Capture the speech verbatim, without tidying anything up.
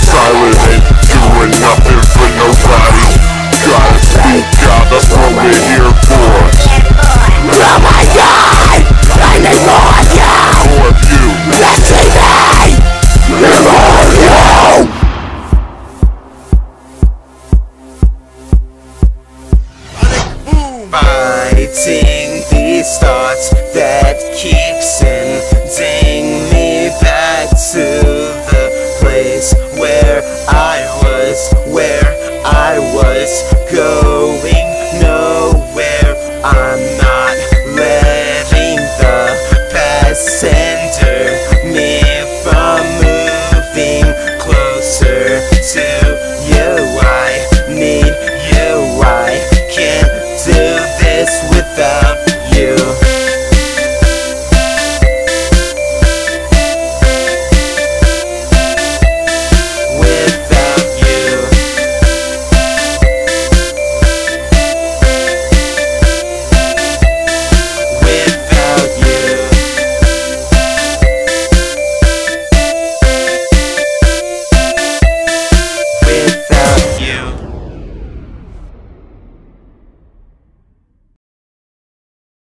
Silent, doing nothing for nobody. Gotta speak out, that's what we do.